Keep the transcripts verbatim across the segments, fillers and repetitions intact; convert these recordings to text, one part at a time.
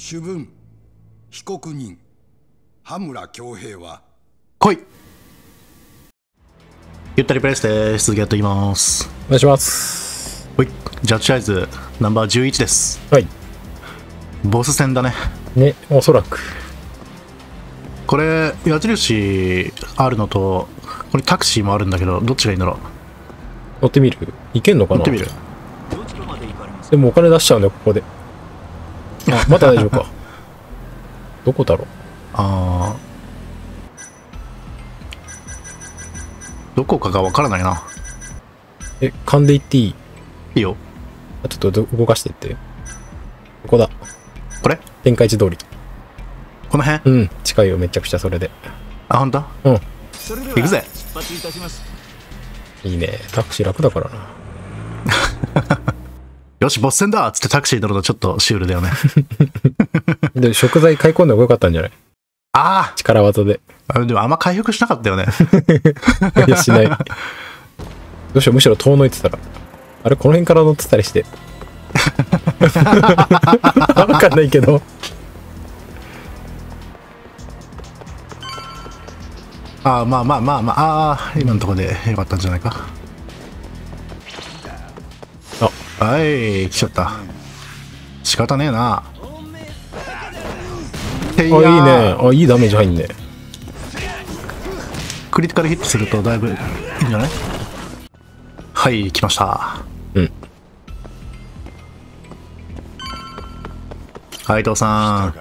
主文被告人羽村恭平は来い。ゆったりプレイスでーす。続きやっていきます。お願いします。はい、ジャッジアイズナンバーじゅういちです。はい、ボス戦だね。ね、おそらくこれ矢印あるのとこれタクシーもあるんだけど、どっちがいいんだろう。乗ってみる。行けんのかな。乗ってみる。でもお金出しちゃうんだよ、ここで。あ、まだ大丈夫か。どこだろう。ああ、どこかがわからないな。え、勘で行っていい？いいよ。あ、ちょっと動かしてって。ここだ。これ天下一通り、この辺。うん、近いよ、めちゃくちゃ。それで。あ、ほんと。うん、行くぜ。いいね、タクシー楽だからな。よし、ボス戦だっつってタクシー乗るとちょっとシュールだよね。で、食材買い込んでもよかったんじゃない？ああ、力技で。あ、でもあんま回復しなかったよね。いや、しない。どうしよう、むしろ遠のいてたら。あれ、この辺から乗ってたりして。わかんないけど。ああ、まあまあまあまあ、ああ、今のところでよかったんじゃないか。あ、はい、来ちゃった。仕方ねえな。あ、いいね。あ、いいダメージ入んね。クリティカルヒットするとだいぶいいんじゃない？はい、来ました。うん。はい、伊藤さん。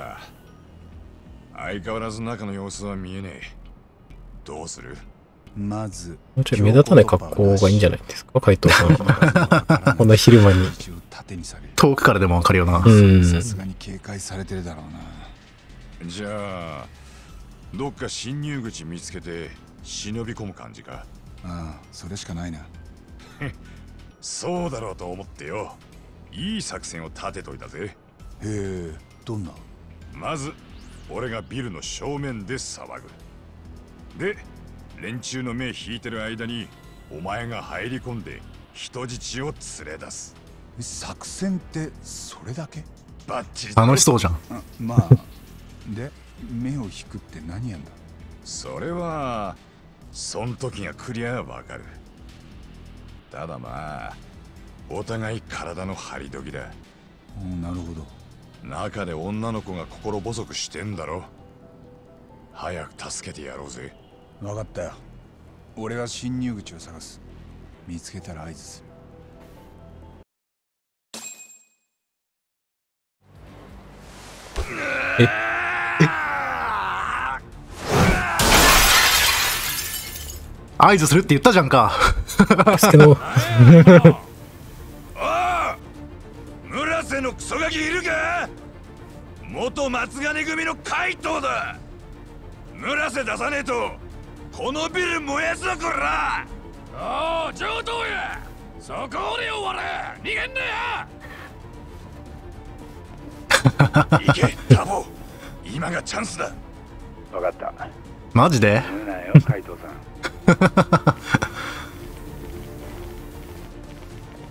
相変わらず中の様子は見えねえ。どうする？まずもうちょい目立たない格好がいいんじゃないですか、海藤さん。こんな昼間に。遠くからでも分かるよな。さすがに警戒されてるだろうな。じゃあどっか侵入口見つけて忍び込む感じか。ああ、それしかないな。そうだろうと思ってよ。いい作戦を立てといたぜ。へえ、どんな？まず俺がビルの正面で騒ぐ。で、連中の目引いてる間にお前が入り込んで人質を連れ出す。作戦ってそれだけ？バッチリ。楽しそうじゃん。まあで、目を引くって何やんだ。それはそん時がクリアわかる。ただまあお互い体の張り時だ。なるほど。中で女の子が心細くしてんだろ。早く助けてやろうぜ。分かったよ。俺は侵入口を探す。見つけたら合図する。えっ、合図するって言ったじゃんか。助けの村瀬のクソガキいるか。元松金組の怪盗だ。村瀬出さねえとこのビル燃やすぞこら。おう、上等や。そこで終われ。逃げんなよ。行けタボ、今がチャンスだ。分かった。マジで無なよ海藤さん。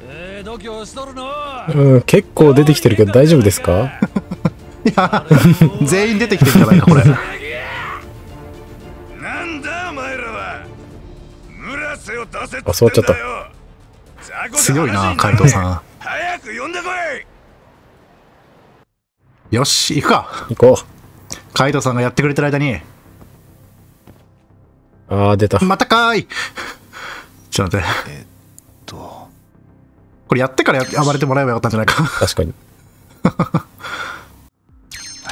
えー、度胸しとるの。うん、結構出てきてるけど大丈夫ですか。いや、全員出てきてるじゃないかこれ。あ、そうちゃった。強いな海藤さん。早く呼んでこい。よし、行くか。行こう。海藤さんがやってくれてる間に。ああ、出た。またかーい。ちょっと待って。えっとこれやってから暴れてもらえばよかったんじゃないか。確かに。開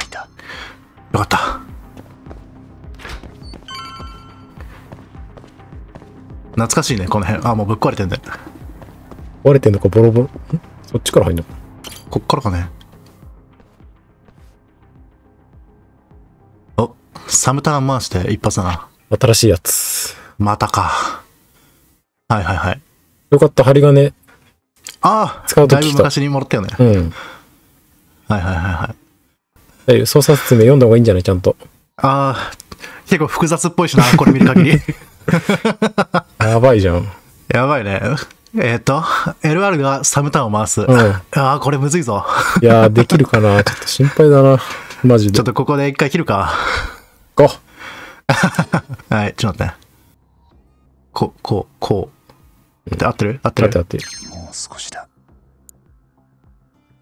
いた。よかった。懐かしいね、この辺。あ、もうぶっ壊れてんだよ。壊れてんのか、ボロボロ。ん、そっちから入んのか。こっからかね。お、サムターン回して一発だな。新しいやつ。またか。はいはいはい。よかった、針金。ああ、使うとき。だいぶ昔にもらったよね。うん。はいはいはいはい。操作説明読んだ方がいいんじゃない、ちゃんと。ああ、結構複雑っぽいしな、これ見る限り。やばいじゃん。やばいね。えっと、エルアール がサムターンを回す。うん、ああ、これむずいぞ。いやー、できるかな。ちょっと心配だな。マジで。ちょっとここで一回切るか。こう。はい、ちょっと待って。こう、こう、こう。合ってる合ってる合ってる。もう少しだ。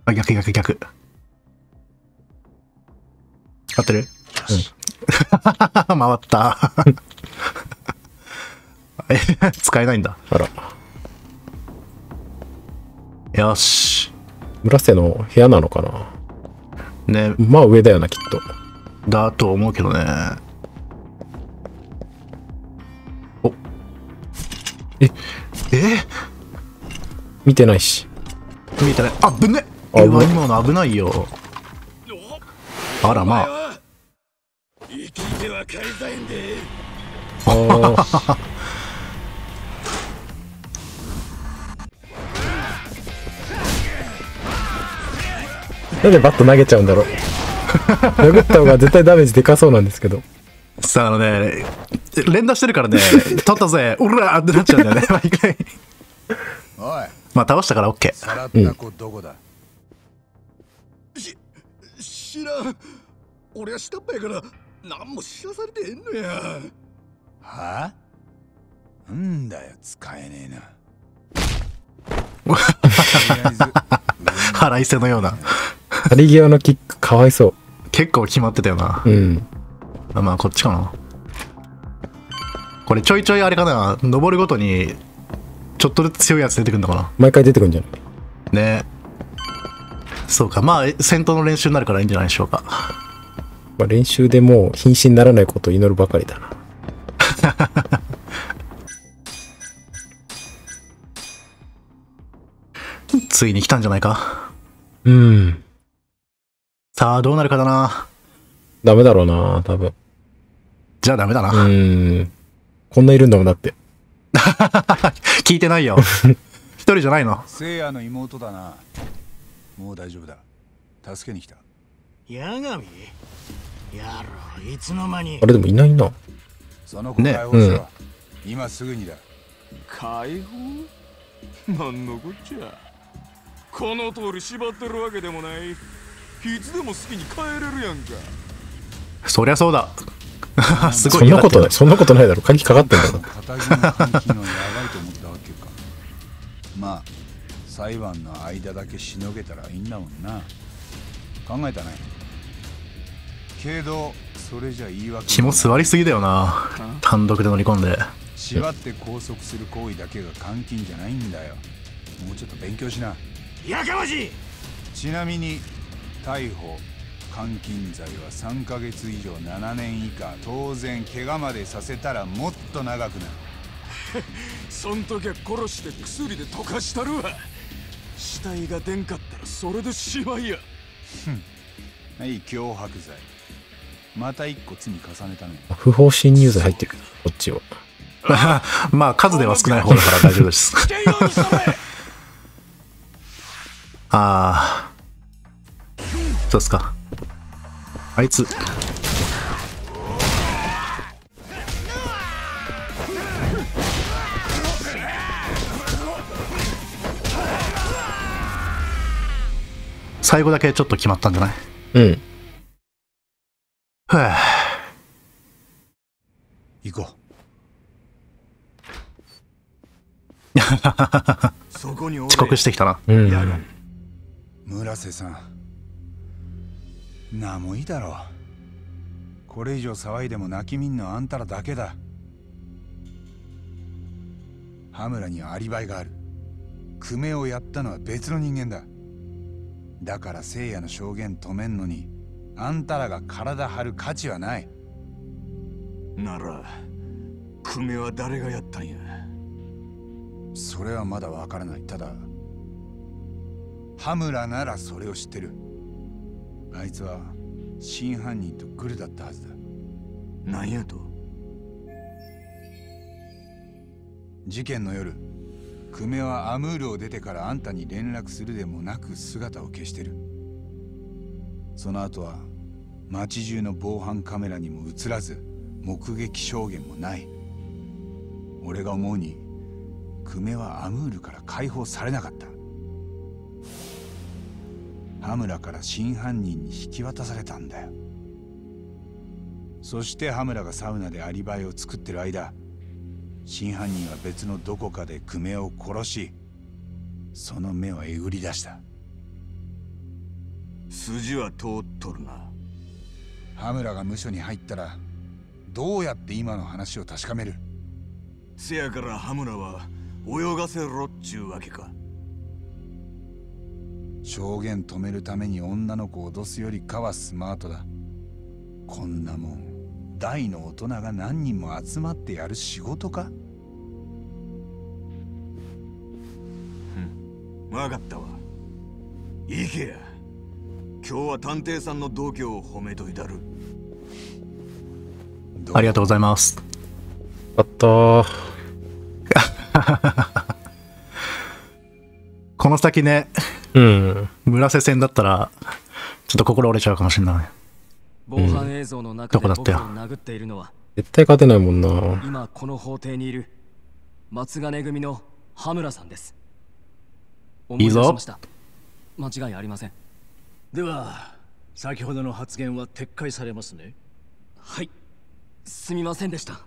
あ、逆逆逆。合ってる、よし。うん、回った。使えないんだ。あら。よし。村瀬の部屋なのかな。ね、まあ上だよなきっと。だと思うけどね。お。え、え？見てないし。見てない。あぶね。あぶね。今の危ないよ。あらまあ。生きては返さへんで。ああ。なんでバット投げちゃうんだろう。殴った方が絶対ダメージでかそうなんですけど。さあ、あのね、連打してるからね、取ったぜ、うらーってなっちゃうんだよね、毎回。おい。まあ、倒したからオッケー。さらった子どこだ。し、知らん。俺は下っ端やから、何も知らされてへんのや。はあ？なんだよ、使えねえな。腹いせのような。去り際のキックかわいそう。結構決まってたよな。うん。まあこっちかな。これちょいちょいあれかな、登るごとにちょっとずつ強いやつ出てくるのかな。毎回出てくるんじゃない？ね。そうか、まあ戦闘の練習になるからいいんじゃないでしょうか。まあ練習でもう瀕死にならないことを祈るばかりだな。ついに来たんじゃないか。うん。さあどうなるかだな。ダメだろうな多分。じゃあダメだな。うん、こんないるんだもんだって。聞いてないよ。一人じゃないの。聖夜の妹だな。もう大丈夫だ、助けに来た。八神やろ、いつの間に。あれでもいないな。その子解放者は今すぐにだ。解放なんのこっちゃ。この通り縛ってるわけでもない。いつでも好きに帰れるやんか。そりゃそうだ。すごい。そんなことない。そんなことないだろ。鍵かかってんだろ。まあ裁判の間だけしのげたらいいんだもんな。考えたね。けどそれじゃ言い訳。肝座りすぎだよな。単独で乗り込んで。縛って拘束する行為だけが監禁じゃないんだよ。もうちょっと勉強しな。やかましい。ちなみに逮捕監禁罪はさんかげつ以上ななねん以下、当然怪我までさせたらもっと長くなる。そん時は殺して薬で溶かしたるわ。死体が出んかったらそれでしまいや。はい、脅迫罪。またいっこ罪重ねたね。不法侵入罪入ってるこっちを。まあ数では少ない方だから大丈夫です。ああ、そうっすか。あいつ最後だけちょっと決まったんじゃない？うん。はあ、行こう。遅刻してきたな。うん、村瀬さん、なんもいいだろう。これ以上騒いでも泣きみんのあんたらだけだ。羽村にはアリバイがある。クメをやったのは別の人間だ。だから聖夜の証言止めんのにあんたらが体張る価値はない。ならクメは誰がやったんや。それはまだわからない。ただ羽村ならそれを知ってる。あいつは真犯人とグルだったはずだ。何やと？事件の夜、久米はアムールを出てからあんたに連絡するでもなく姿を消してる。その後は街中の防犯カメラにも映らず、目撃証言もない。俺が思うにクメはアムールから解放されなかった。羽村から真犯人に引き渡されたんだよ。そして羽村がサウナでアリバイを作ってる間、真犯人は別のどこかで久米を殺し、その目はえぐり出した。筋は通っとるな。羽村が無所に入ったらどうやって今の話を確かめる？せやから羽村は泳がせろっちゅうわけか。証言止めるために女の子を脅すよりかはスマートだ。こんなもん大の大人が何人も集まってやる仕事か？うん、分かったわ。行けや。今日は探偵さんの度胸を褒めといたる。ありがとうございます。あったーこの先ね、うん、村瀬線だったらちょっと心折れちゃうかもしれない。防犯映像の中で僕を殴っているのは絶対勝てないもんな。今この法廷にいる松金組の羽村さんです。いいぞ。間違いありません。では先ほどの発言は撤回されますね。はい、すみませんでした。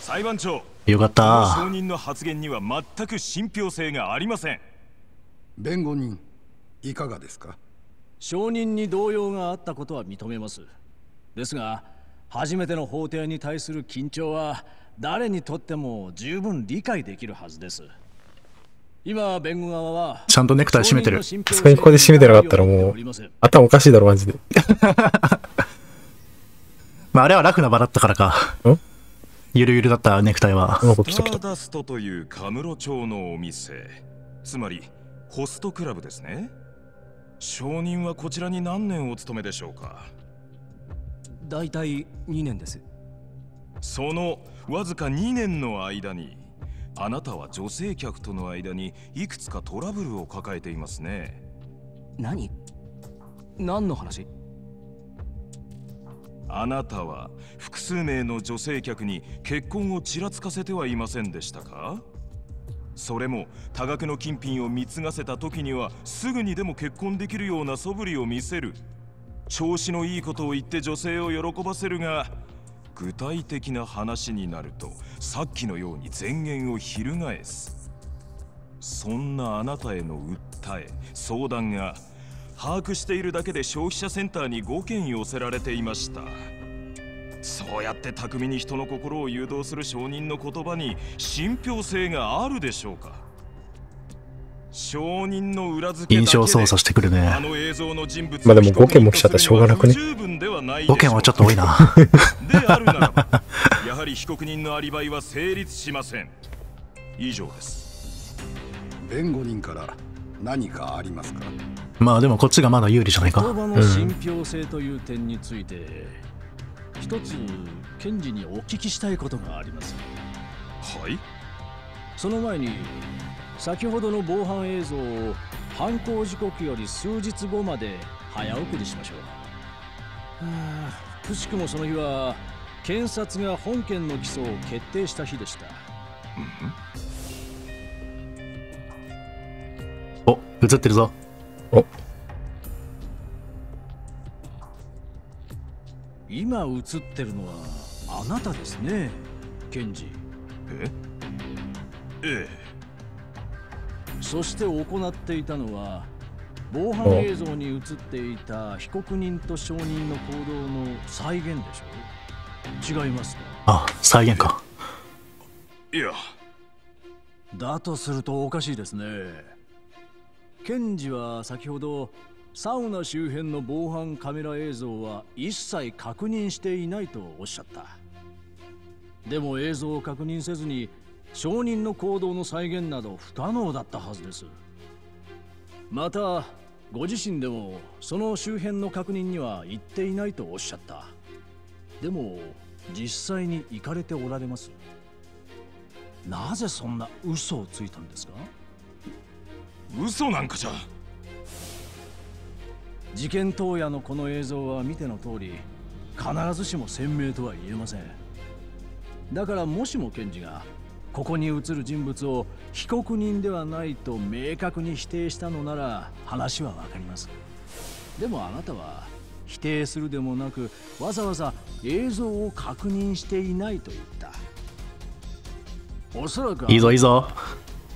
裁判長、よかった。証人の発言には全く信憑性がありません。弁護人、いかがですか？証人に動揺があったことは認めます。ですが、初めての法廷に対する緊張は誰にとっても十分理解できるはずです。今、弁護側はちゃんとネクタイ締めてる。さすがにここで締めてなかったらもう頭おかしいだろ、マジで。まあ、あれはラフな場だったからか。ゆるゆるだったネクタイは。スターダストというカムロ町のお店。つまり、ホストクラブですね。証人はこちらに何年お勤めでしょうか？だいたいにねんです。そのわずかにねんの間にあなたは女性客との間にいくつかトラブルを抱えていますね。何？何の話？あなたは複数名の女性客に結婚をちらつかせてはいませんでしたか？それも多額の金品を貢がせた時にはすぐにでも結婚できるような素振りを見せる。調子のいいことを言って女性を喜ばせるが、具体的な話になるとさっきのように前言を翻す。そんなあなたへの訴え、相談が把握しているだけで消費者センターにごけん寄せられていました。そうやって巧みに人の心を誘導する証人の言葉に信憑性があるでしょうか？証人の裏付けだけで印象操作してくるね。あの映像の人物まあでもごけんも来ちゃったらしょうがなくね。ごけんはちょっと多いな。であるならば、やはり被告人のアリバイは成立しません。以上です。弁護人から何かありますか？まあでもこっちがまだ有利じゃないか。言葉の信憑性という点について、うん一つ検事にお聞きしたいことがあります。はい。その前に先ほどの防犯映像を犯行時刻より数日後まで早送りしましょう。はあ、くしくもその日は検察が本件の起訴を決定した日でした。お、映ってるぞ。お、今映ってるのはあなたですね、検事。え？ええ。そして行っていたのは、防犯映像に映っていた被告人と証人の行動の再現でしょう？違いますか？あ、再現か。いや。だとするとおかしいですね。検事は先ほど、サウナ周辺の防犯カメラ映像は一切確認していないとおっしゃった。でも映像を確認せずに証人の行動の再現など不可能だったはずです。またご自身でもその周辺の確認には行っていないとおっしゃった。でも実際に行かれておられます。なぜそんな嘘をついたんですか？嘘なんかじゃ。事件当夜のこの映像は見ての通り、必ずしも鮮明とは言えません。だからもしも検事がここに写る人物を被告人ではないと明確に否定したのなら話は分かります。でもあなたは否定するでもなく、わざわざ映像を確認していないと言った。おそらくいいぞいいぞ、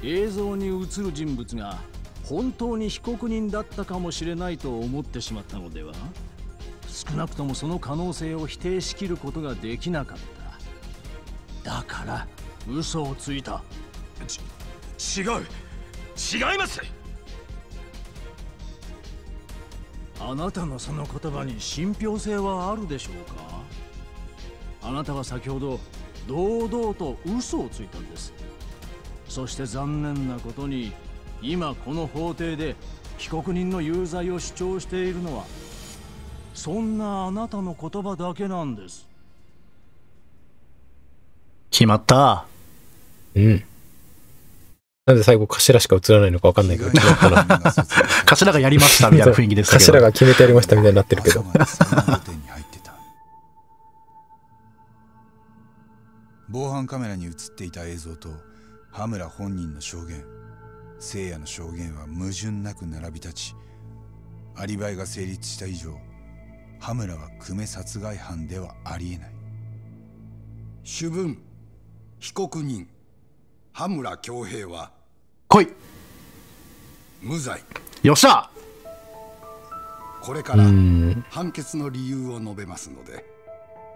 映像に映る人物が本当に被告人だったかもしれないと思ってしまったのでは。少なくともその可能性を否定しきることができなかった。だから嘘をついた。ち、違う違います。あなたのその言葉に信憑性はあるでしょうか。あなたは先ほど堂々と嘘をついたんです。そして残念なことに今この法廷で被告人の有罪を主張しているのはそんなあなたの言葉だけなんです。決まった。うん、なんで最後頭しか映らないのか分かんないけど、頭がやりましたみたいな雰囲気ですけど頭が決めてやりましたみたいになってるけど防犯カメラに映っていた映像と羽村本人の証言、聖夜の証言は矛盾なく並び立ち、アリバイが成立した以上羽村は久米殺害犯ではありえない。主文被告人羽村恭平は来い無罪。よっしゃ。これから判決の理由を述べますので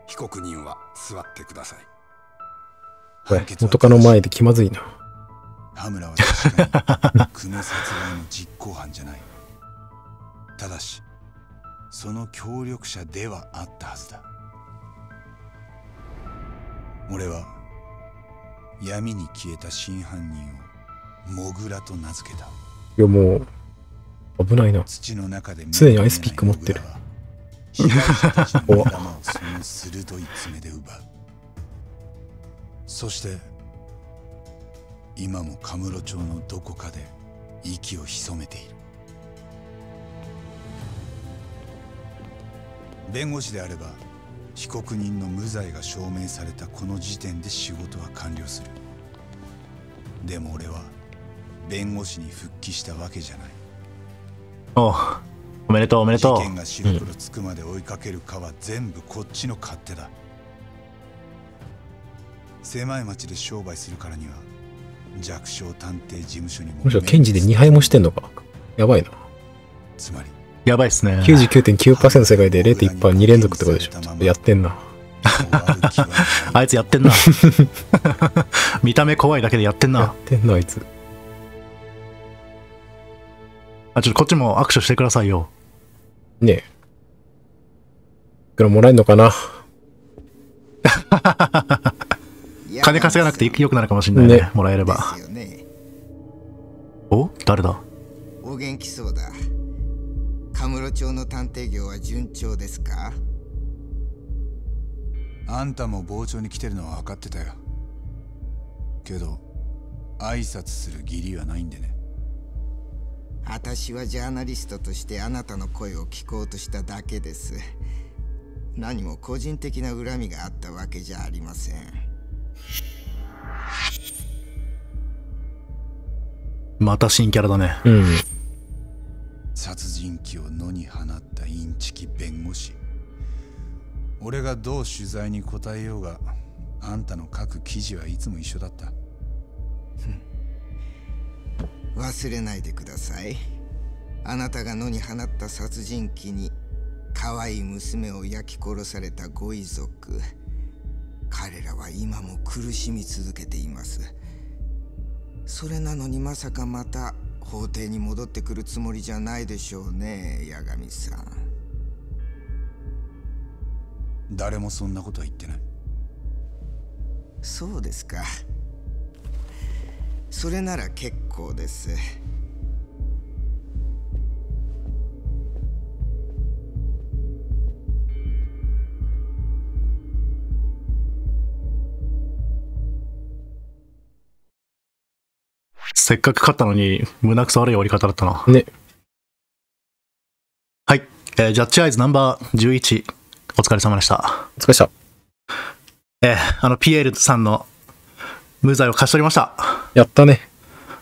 被告人は座ってください。これ元カノ前で気まずいな。羽村は確かに久米殺害の実行犯じゃない。ただしその協力者ではあったはずだ。俺は闇に消えた真犯人をモグラと名付けた。いやもう危ないな。土の中で常にアイスピック持ってる。被害者たちの目玉をその鋭い爪で奪う。そして今も神室町のどこかで息を潜めている。弁護士であれば被告人の無罪が証明されたこの時点で仕事は完了する。でも俺は弁護士に復帰したわけじゃない。おう、おめでとうおめでとう。事件が白黒つくまで追いかけるかは全部こっちの勝手だ、うん、狭い町で商売するからには弱小探偵事務所にも。むしろ検事でにはいもしてんのか、やばいな。つまりやばいっすね。 きゅうじゅうきゅうてんきゅうパーセント の世界で れいてんいちパーセント に連続ってことでしょ。やってんなあいつやってんな見た目怖いだけでやってんな。やってんなあいつ。あ、ちょっとこっちも握手してくださいよ。ねえ、いくらもらえんのかな金稼がなくてよくなるかもしれないね、ねもらえれば、ね、お誰だ。お元気そうだ。神室町の探偵業は順調ですか。あんたも傍聴に来てるのは分かってたよ。けど挨拶する義理はないんでね。私はジャーナリストとしてあなたの声を聞こうとしただけです。何も個人的な恨みがあったわけじゃありません。また新キャラだね。うん、殺人鬼を野に放ったインチキ弁護士。俺がどう取材に答えようがあんたの書く記事はいつも一緒だった忘れないでください。あなたが野に放った殺人鬼に可愛い娘を焼き殺されたご遺族、彼らは今も苦しみ続けています。それなのにまさかまた法廷に戻ってくるつもりじゃないでしょうね、八神さん。誰もそんなことは言ってない。そうですか。それなら結構です。せっかく勝ったのに胸くそ悪い終わり方だったな。ね。はい、えー、ジャッジアイズナンバーじゅういち、お疲れ様でした。お疲れ様でした。えー、あのピエールさんの無罪を勝ち取りました。やったね。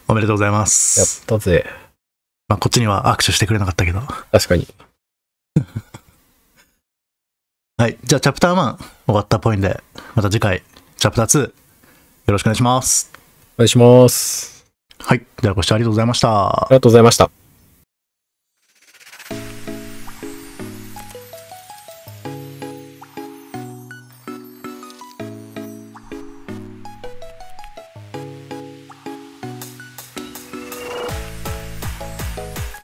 おめでとうございます。やったぜ。まあこっちには握手してくれなかったけど。確かに。はい、じゃあチャプターいち終わったっぽいんで、また次回チャプターによろしくお願いします。お願いします。はい、じゃあご視聴ありがとうございました。ありがとうございました。